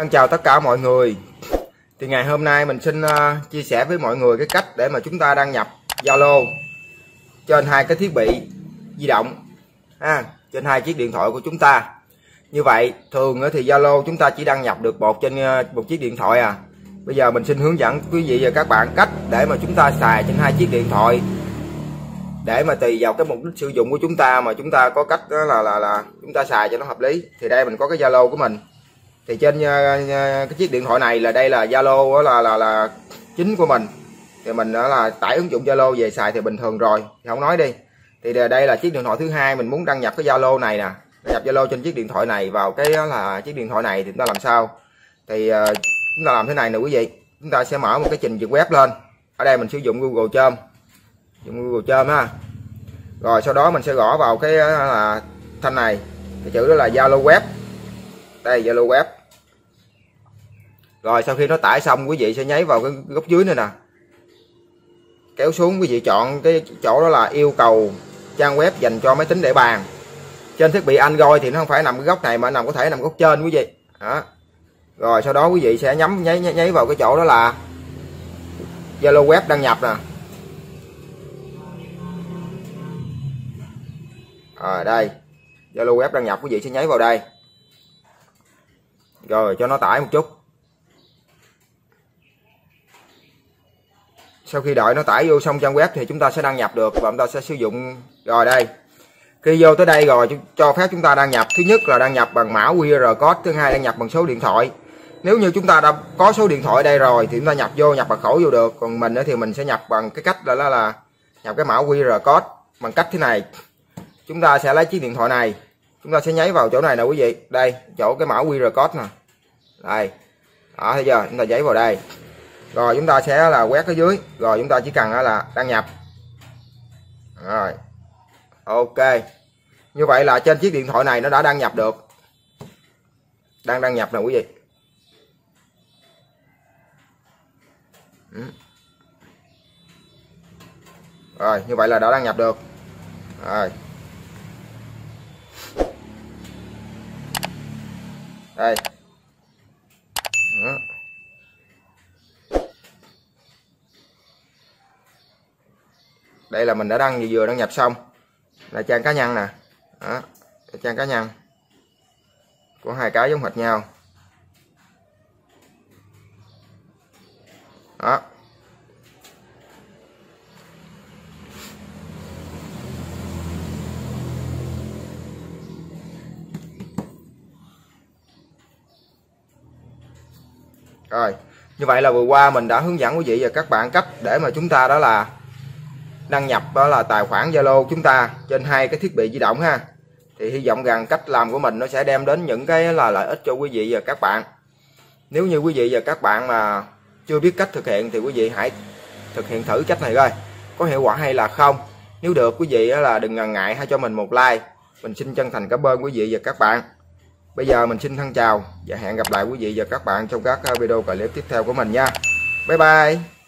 Xin chào tất cả mọi người. Thì ngày hôm nay mình xin chia sẻ với mọi người cái cách để mà chúng ta đăng nhập Zalo trên hai cái thiết bị di động, trên hai chiếc điện thoại của chúng ta. Như vậy thường thì Zalo chúng ta chỉ đăng nhập được trên một chiếc điện thoại à. Bây giờ mình xin hướng dẫn quý vị và các bạn cách để mà chúng ta xài trên hai chiếc điện thoại, để mà tùy vào cái mục đích sử dụng của chúng ta mà chúng ta có cách đó là chúng ta xài cho nó hợp lý. Thì đây mình có cái Zalo của mình. Thì trên cái chiếc điện thoại này là đây là Zalo là chính của mình. Thì mình đó là tải ứng dụng Zalo về xài thì bình thường rồi, thì không nói đi. Thì đây là chiếc điện thoại thứ hai, mình muốn đăng nhập cái Zalo này nè, đăng nhập Zalo trên chiếc điện thoại này vào cái là chiếc điện thoại này thì chúng ta làm sao? Thì chúng ta làm thế này nè quý vị. Chúng ta sẽ mở một cái trình duyệt web lên. Ở đây mình sử dụng Google Chrome. Dùng Google Chrome ha. Rồi sau đó mình sẽ gõ vào cái là thanh này, cái chữ đó là Zalo web. Đây Zalo web. Rồi sau khi nó tải xong quý vị sẽ nháy vào cái góc dưới này nè, kéo xuống quý vị chọn cái chỗ đó là yêu cầu trang web dành cho máy tính để bàn. Trên thiết bị Android thì nó không phải nằm cái góc này mà có thể nằm góc trên quý vị đó. Rồi sau đó quý vị sẽ nháy vào cái chỗ đó là Zalo web đăng nhập nè. Ở đây Zalo web đăng nhập, quý vị sẽ nháy vào đây rồi cho nó tải một chút. Sau khi đợi nó tải vô xong trang web thì chúng ta sẽ đăng nhập được và chúng ta sẽ sử dụng. Rồi đây, khi vô tới đây rồi cho phép chúng ta đăng nhập. Thứ nhất là đăng nhập bằng mã QR code, thứ hai đăng nhập bằng số điện thoại. Nếu như chúng ta đã có số điện thoại đây rồi thì chúng ta nhập mật khẩu vô được. Còn mình thì mình sẽ nhập bằng cái cách là nhập cái mã QR code bằng cách thế này. Chúng ta sẽ lấy chiếc điện thoại này, chúng ta sẽ nháy vào chỗ này nè quý vị, đây chỗ cái mã QR code nè, đây đó, thấy chưa, chúng ta nháy vào đây rồi chúng ta sẽ là quét ở dưới, rồi chúng ta chỉ cần là đăng nhập. Rồi ok, như vậy là trên chiếc điện thoại này nó đã đăng nhập được, đang đăng nhập nè quý vị. Rồi như vậy là đã đăng nhập được rồi. Đây. Đó. Đây là mình đã vừa đăng nhập xong. Là trang cá nhân nè. Đó. Trang cá nhân của hai cái giống hệt nhau. Đó. Rồi, như vậy là vừa qua mình đã hướng dẫn quý vị và các bạn cách để mà chúng ta đó là đăng nhập đó là tài khoản Zalo chúng ta trên hai cái thiết bị di động ha. Thì hy vọng rằng cách làm của mình nó sẽ đem đến những cái là lợi ích cho quý vị và các bạn. Nếu như quý vị và các bạn mà chưa biết cách thực hiện thì quý vị hãy thực hiện thử cách này coi có hiệu quả hay là không. Nếu được quý vị là đừng ngần ngại hãy cho mình một like. Mình xin chân thành cảm ơn quý vị và các bạn. Bây giờ mình xin thân chào và hẹn gặp lại quý vị và các bạn trong các video clip tiếp theo của mình nha. Bye bye.